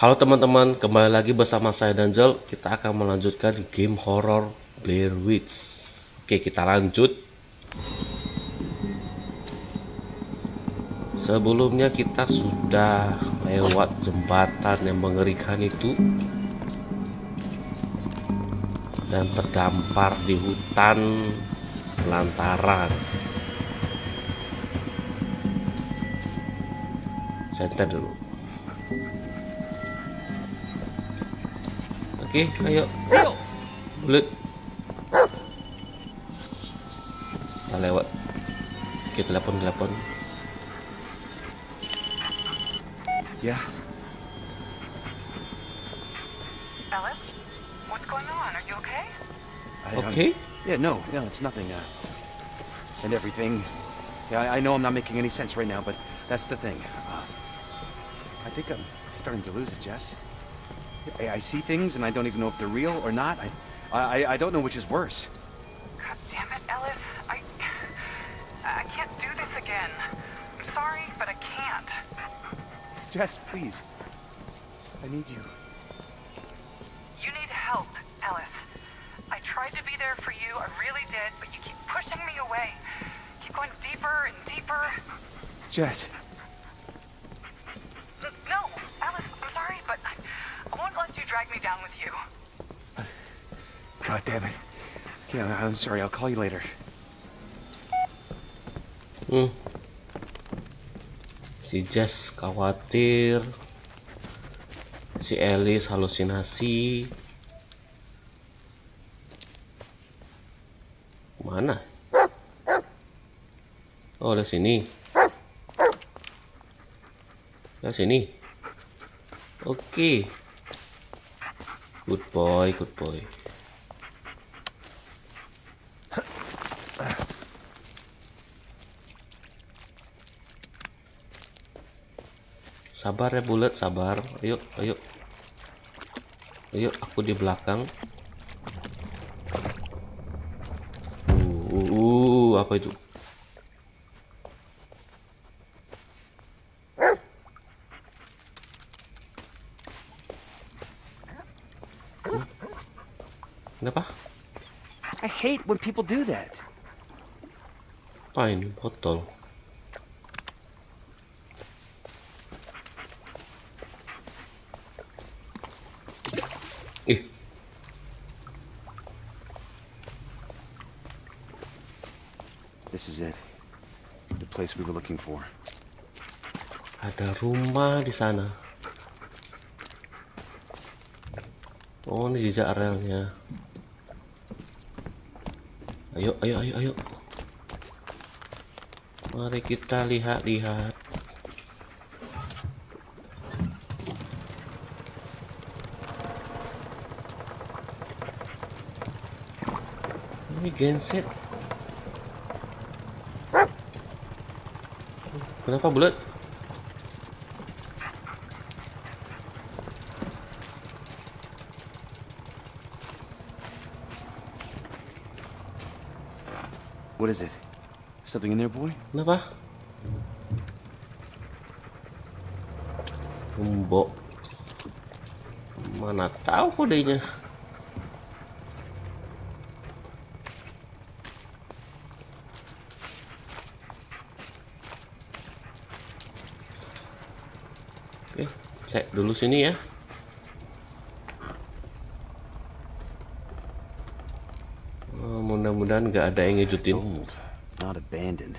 Halo teman-teman, kembali lagi bersama saya Danzel. Kita akan melanjutkan game horror Blair Witch. Oke, kita lanjut. Sebelumnya kita sudah lewat jembatan yang mengerikan itu dan terdampar di hutan lantaran. Santai dulu. Oke, ayo. Bullet. Kita lewat. Oke, telepon. Yeah. Alice, what's going on? Are you okay? Okay? Yeah, no, it's nothing. And everything. Yeah, I know I'm not making any sense right now, but that's the thing. I think I'm starting to lose it, Jess. I see things, and I don't even know if they're real or not. I don't know which is worse. God damn it, Ellis! I can't do this again. I'm sorry, but I can't. Jess, please. I need you. You need help, Ellis. I tried to be there for you. I really did, but you keep pushing me away. Keep going deeper and deeper. Jess. God damn it. Yeah, I'm sorry. I'll call you later. Si Jess khawatir. Si Alice halusinasi. Mana? Oh, ada sini. Ada sini. Oke. Good boy. Sabar ya Bullet, sabar. Ayo, aku di belakang. Apa itu? Kenapa? I hate when people do that. Fine, botol. This is it. The place we were looking for. Ada rumah di sana. Oh, ini jejak relnya. Ayo. Mari kita lihat. Ini genset. Kenapa Bullet? What is it? Something in there, boy? Kenapa? Gembok. Mana tahu kodenya? Cek dulu sini ya. Mudah-mudahan nggak ada yang ngejutin. Not abandoned.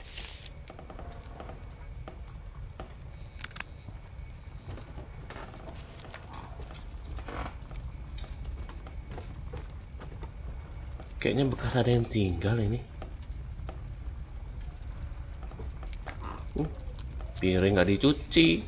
Kayaknya bekas ada yang tinggal ini. Piring nggak dicuci.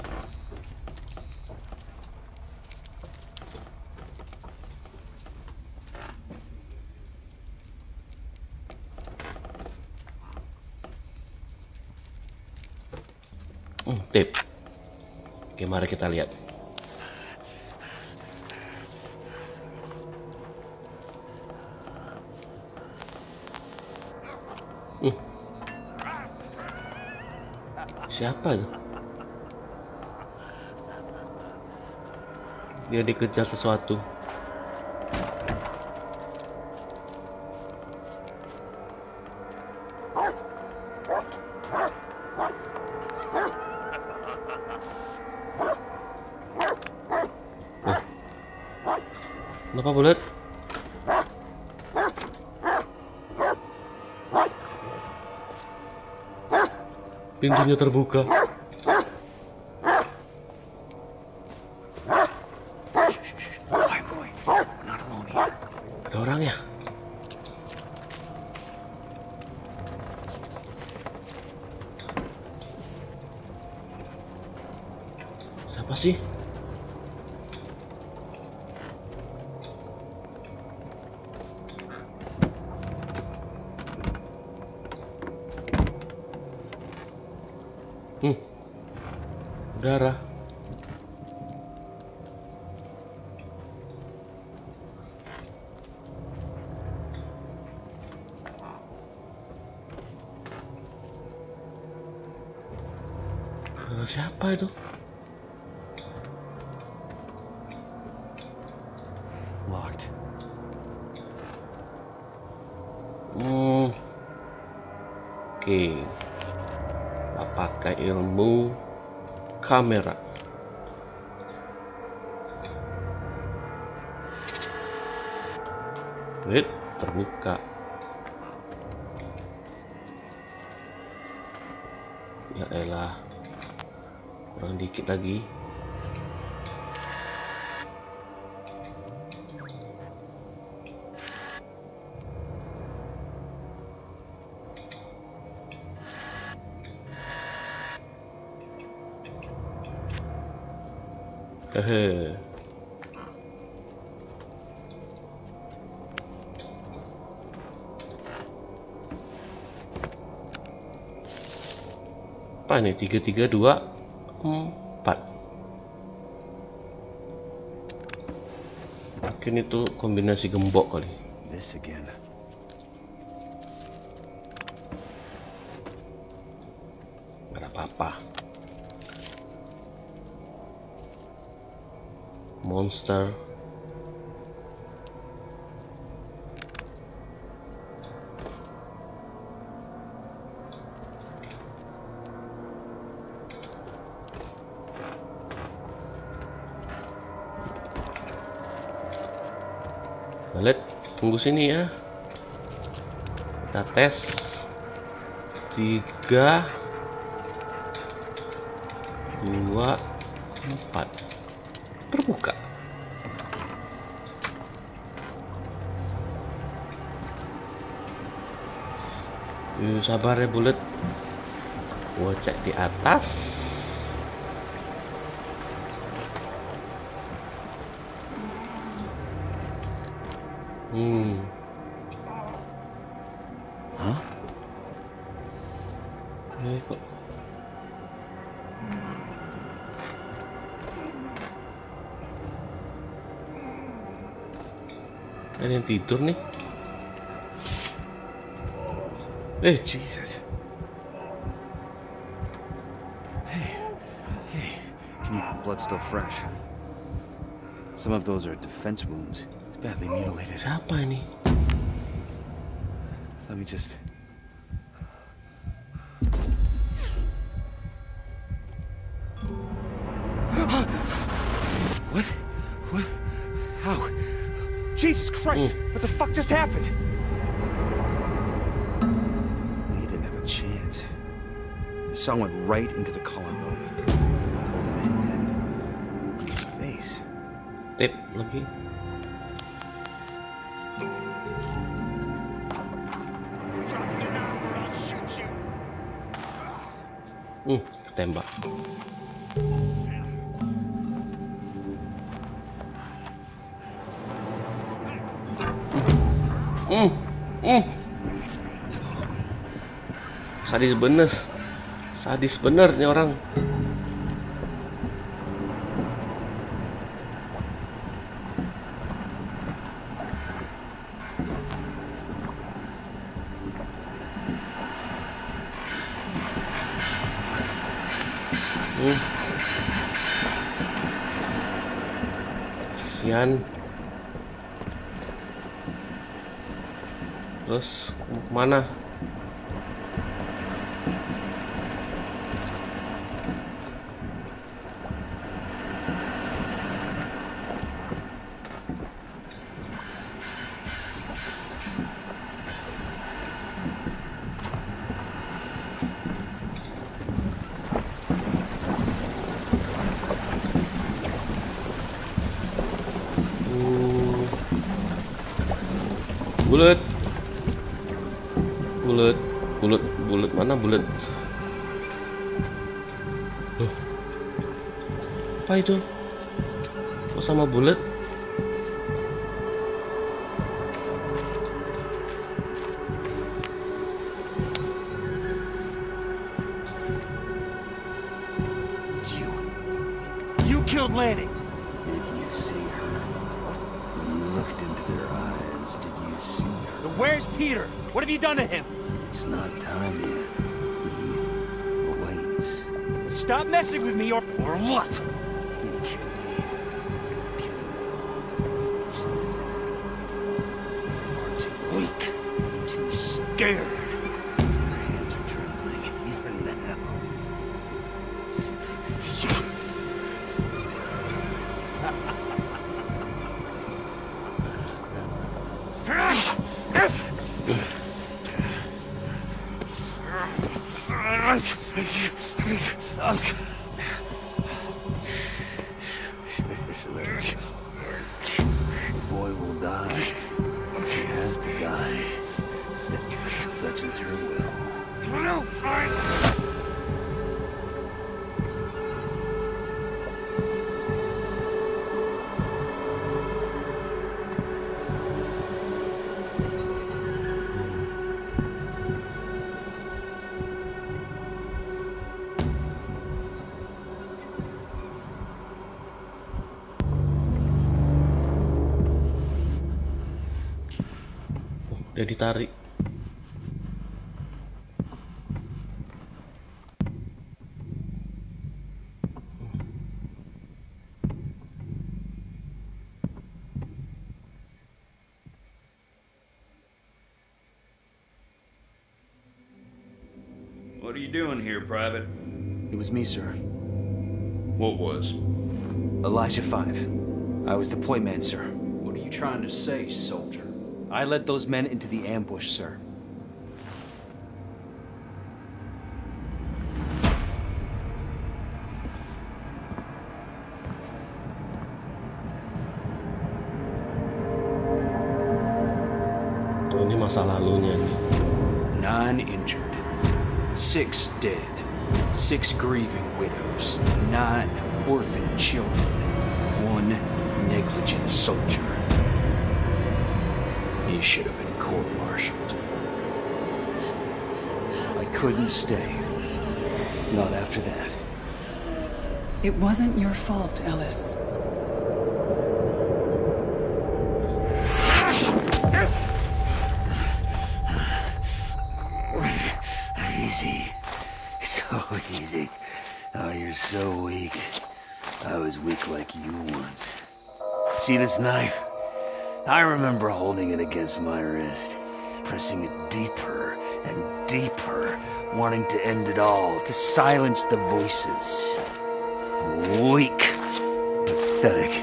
Tip. Oke, mari kita lihat. Siapa itu? dia dikejar sesuatu. Kenapa Bullet? Pintunya terbuka. Ada orang ya? Siapa sih? Darah. Siapa itu? Locked. Oke. Apakah ilmu kamera. Wait, terbuka. Ya elah. Kurang dikit lagi. Hehe. Apa ini 3, 3, 2, 4? Mungkin itu kombinasi gembok kali. This again. Gak ada apa-apa. Monster. Bullet, tunggu sini ya. Kita tes 3, 2, 4. Terbuka. Sabar ya Bullet, gua cek di atas. Hah? Eh kok? Ada yang tidur nih. Hey. Jesus. Hey, can you... Blood's still fresh. Some of those are defense wounds. It's badly mutilated. Let me just... What? What? How? Jesus Christ! What the fuck just happened? The saw went right into the collarbone. Pulled him in and his face. Yep, looking. Ketembak. Sadis bener. Sadis bener nih orang. Yan. Terus mana? Bullet, bullet, bullet, bullet mana bullet? Loh, apa itu? Kok sama bullet? You killed Lanny. Did you see her? When you looked into their eyes. Did you see her? Where's Peter? What have you done to him? It's not time yet. He awaits. Stop messing with me or what? You kill me. Killing us all is the solution, isn't it? You are too weak. Too scared. Your hands are trembling even now. The boy will die. He has to die. Such is her will. No, udah ditarik. What are you doing here, Private? It was me, sir. What was? Elijah 5. I was the point man, sir. What are you trying to say, soldier? I led those men into the ambush, sir. Ini masa lalunya nih. 9 injured, 6 dead, 6 grieving widows, 9 orphan children, 1 negligent soldier. You should have been court-martialed. I couldn't stay. Not after that. It wasn't your fault, Ellis. Easy. So easy. Oh, you're so weak. I was weak like you once. See this knife? I remember holding it against my wrist, pressing it deeper and deeper, wanting to end it all, to silence the voices. Weak, pathetic.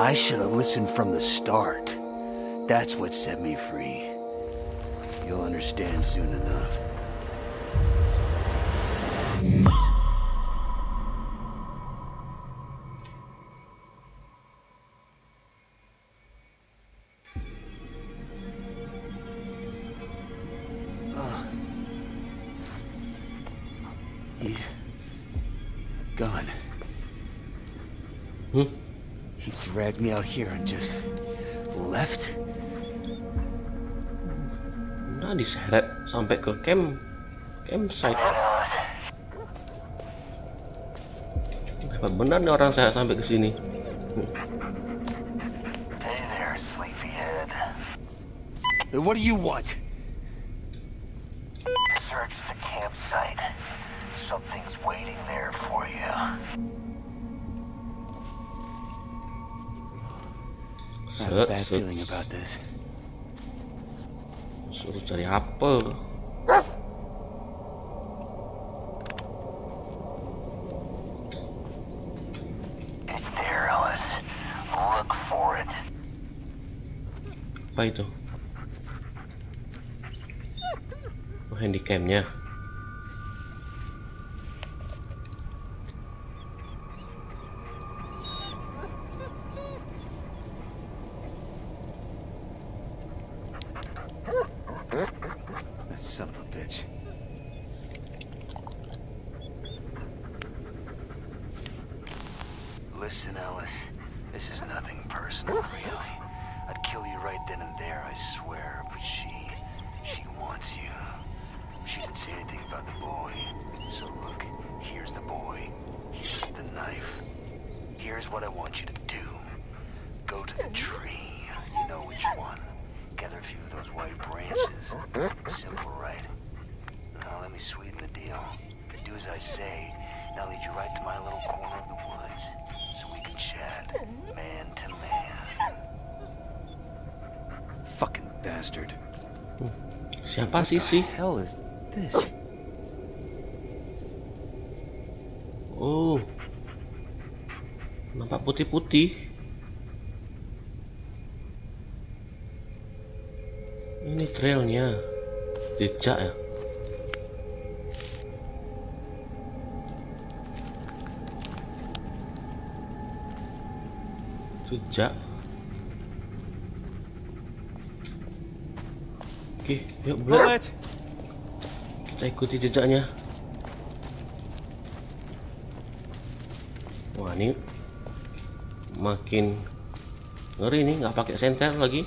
I should have listened from the start. That's what set me free. You'll understand soon enough. He's gone. Hmm? He dragged me out here and just left. Nah, diseret sampai ke campsite. Hebat benar nih orang saya sampai ke sini. Hey there, sleepyhead. What do you want? Search the campsite. Something's waiting there for you. I have a bad feeling about this. Suruh cari apel. It's there, Ellis. Look for it. Apa itu? Oh, handycamnya. Listen, Alice, this is nothing personal, really. I'd kill you right then and there, I swear, but she wants you. She didn't say anything about the boy. So look, here's the boy. He's just the knife. Here's what I want you to do. Go to the tree, you know which one. Gather a few of those white branches. Simple, right? Now let me sweeten the deal. Do as I say, and I'll lead you right to my little corner of the woods. So we can chat, man to man. Fucking bastard. What the hell is this? Oh, nampak putih-putih. Ini trailnya, jejak ya. Sejak. Okey, yuk Bullet. Kita ikuti jejaknya. Wah, ni makin ngeri ni, nggak pakai senter lagi.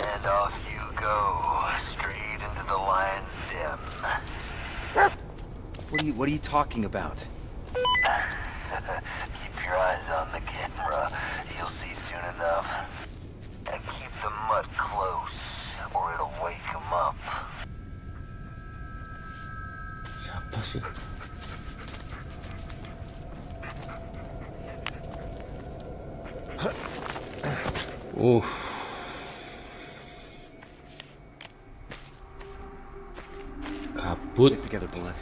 And off you go, straight into the lion's den. What are you talking about? Keep your eyes on the camera. You'll see soon enough. And keep the mutt close, or it'll wake him up. Siapa sih? Stick together, Bullet.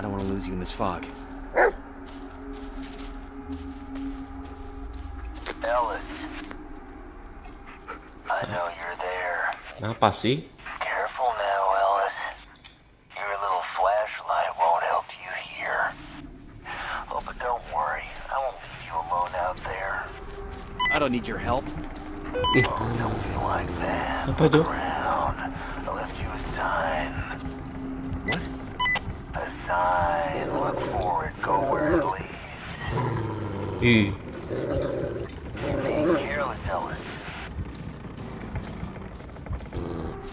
I don't want to lose you in this fog. Ellis, I know you're there. Kenapa sih? Careful now, Ellis. Your little flashlight won't help you here. Oh, but don't worry. I won't leave you alone out there. I don't need your help. Oh, don't be like that. Look around. I left you a sign. What? A sign. Look forward. Go where it leads. You're being careless, Ellis.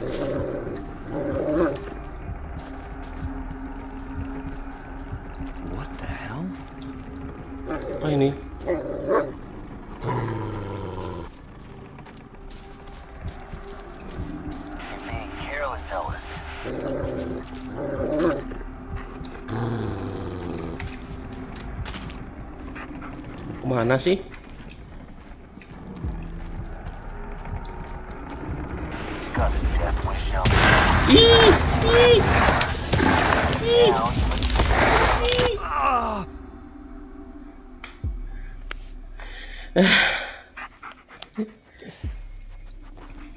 What the hell? Tiny. You're being careless, Ellis. Mana sih?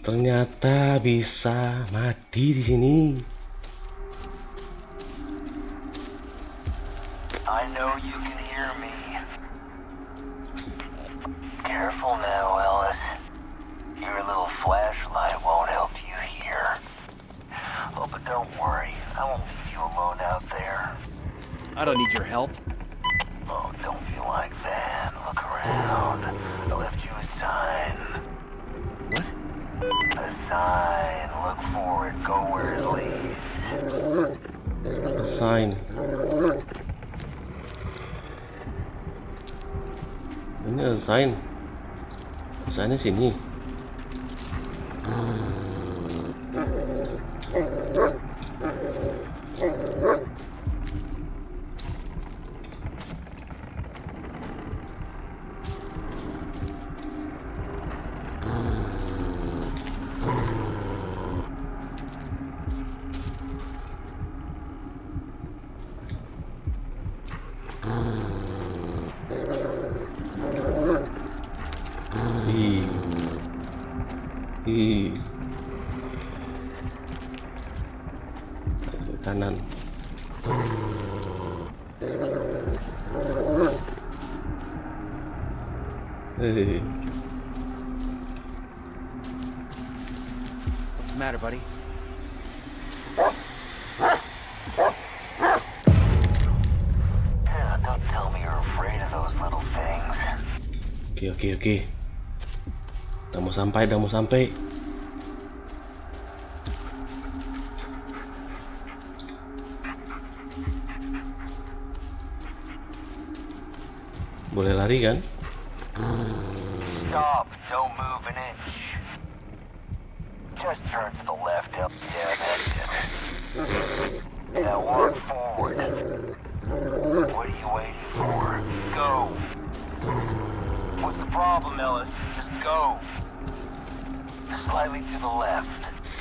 Ternyata bisa mati di sini. I know you can hear me. Careful now, Ellis. Your little flashlight won't help you here. Oh, but don't worry. I won't leave you alone out there. I don't need your help. Oh, don't be like that. Look around. I left you a sign. What? A sign. Look forward, go where it leads. Fine. Sign. Sign is in here. Kanan. Hey. What's the matter, buddy? Don't tell me you're afraid of those little things. Okay. Udah mau sampai. Boleh lari kan? Stop, don't move an inch. Just turn to the left up there. Now walk forward. What are you waiting for? Go. What's the problem, Ellis? Just go. Slightly to the left.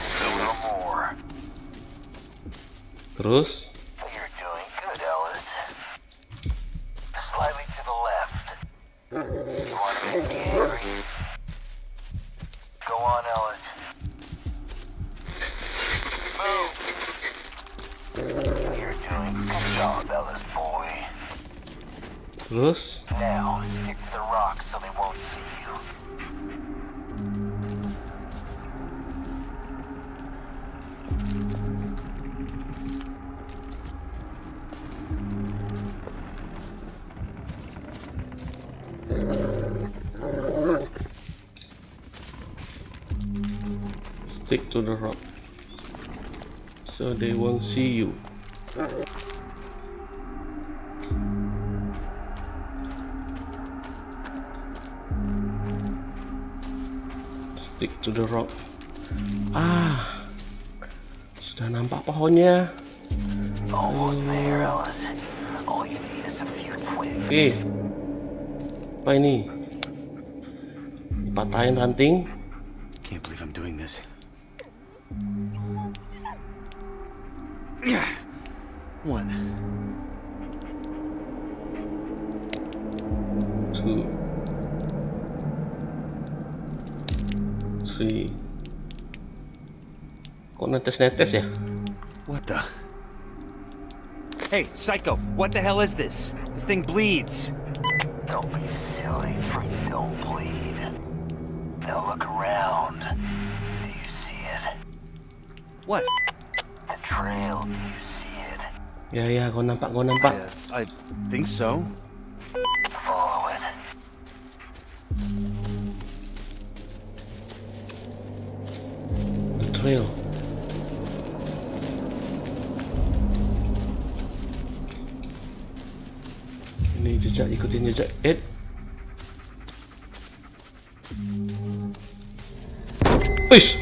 A little more. Terus? Terus? Now stick to the rock so they won't see you. Stick to the rock so they won't see you. Stick to the rock. Ah, sudah nampak pohonnya. Oke. Apa ini? Patahin ranting. Can't believe I'm doing this. One. Two. 3. Kok netes-netes ya? What the? Hey, psycho! What the hell is this? This thing bleeds. Don't be silly, freak. Don't bleed. Now look around. Do you see it? What? The trail. Do you see it? Ya, gua nampak. I think so. Follow it. Trail. Ini jejak, ikutin jejak. Uish.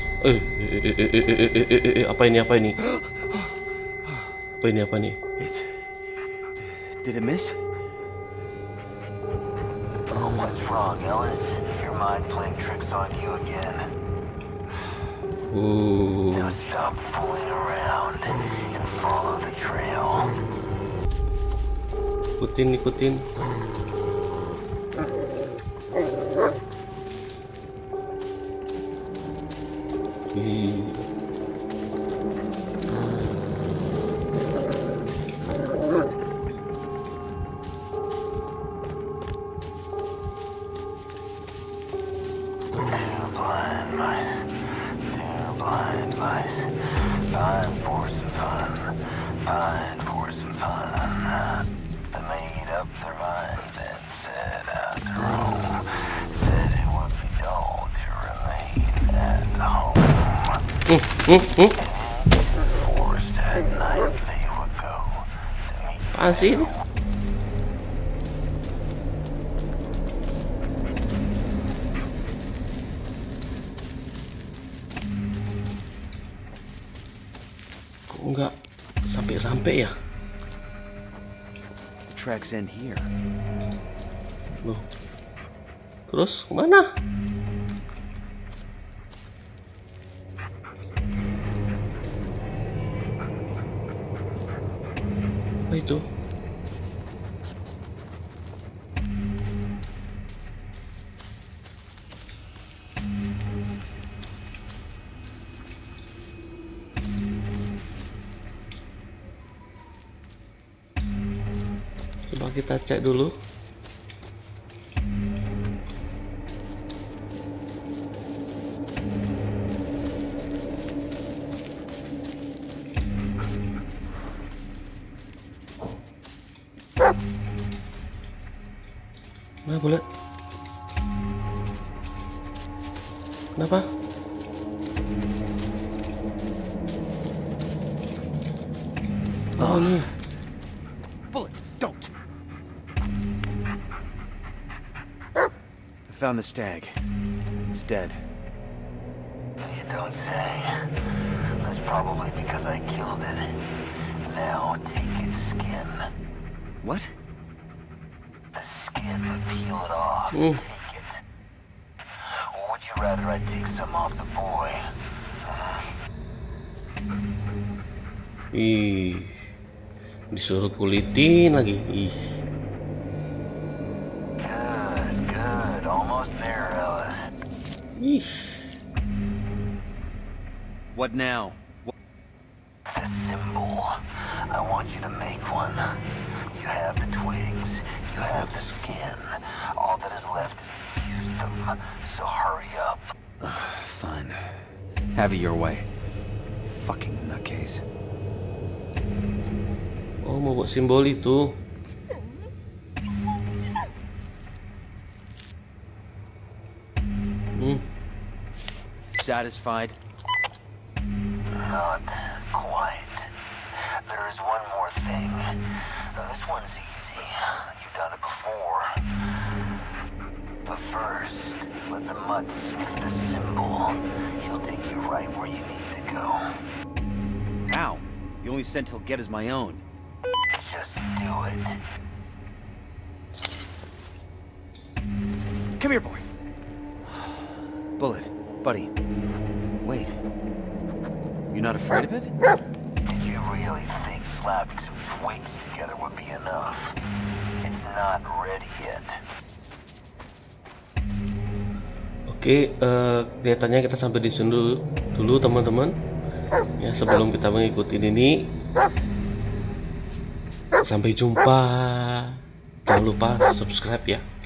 Apa ini? Apa ini? Did it miss? Oh, what's wrong, Ellis? Your mind playing tricks on you again. Ooh. Now stop fooling around and follow the trail. Ikutin. Time for some fun. They made up their minds and said after all, said it would be dull to remain at home. I see him. Kok enggak sampai-sampai ya? The tracks end here. Loh. Terus kemana? Apa itu? Coba kita cek dulu. Bullet. Kenapa? Oh no. Bullet, don't. I found the stag. It's dead. You don't say. That's probably because I killed it. Now take its skin. What? Peel it off. Take it. Or would you rather I take some off the boy? Ih, disuruh kulitin lagi. Ih. Good, good, almost there, Ellis. Ih. What now? The symbol. I want you to make one. You have the twigs. You have the skin. All that is left is use them, so hurry up. Fine. Have it your way. Fucking nutcase. Oh, mau buat simbol itu. Satisfied? Not quite. There is one more thing. This one's easy. Done it before. But first, let the mud sniff the symbol. He'll take you right where you need to go. Ow! The only scent he'll get is my own. Just do it. Come here, boy. Bullet, buddy. Wait. You're not afraid of it? Did you really think slapping some twigs together would be enough? Not ready yet. Oke, kelihatannya kita sampai di sini dulu teman-teman. Ya, sebelum kita mengikuti ini, sampai jumpa. Jangan lupa subscribe ya.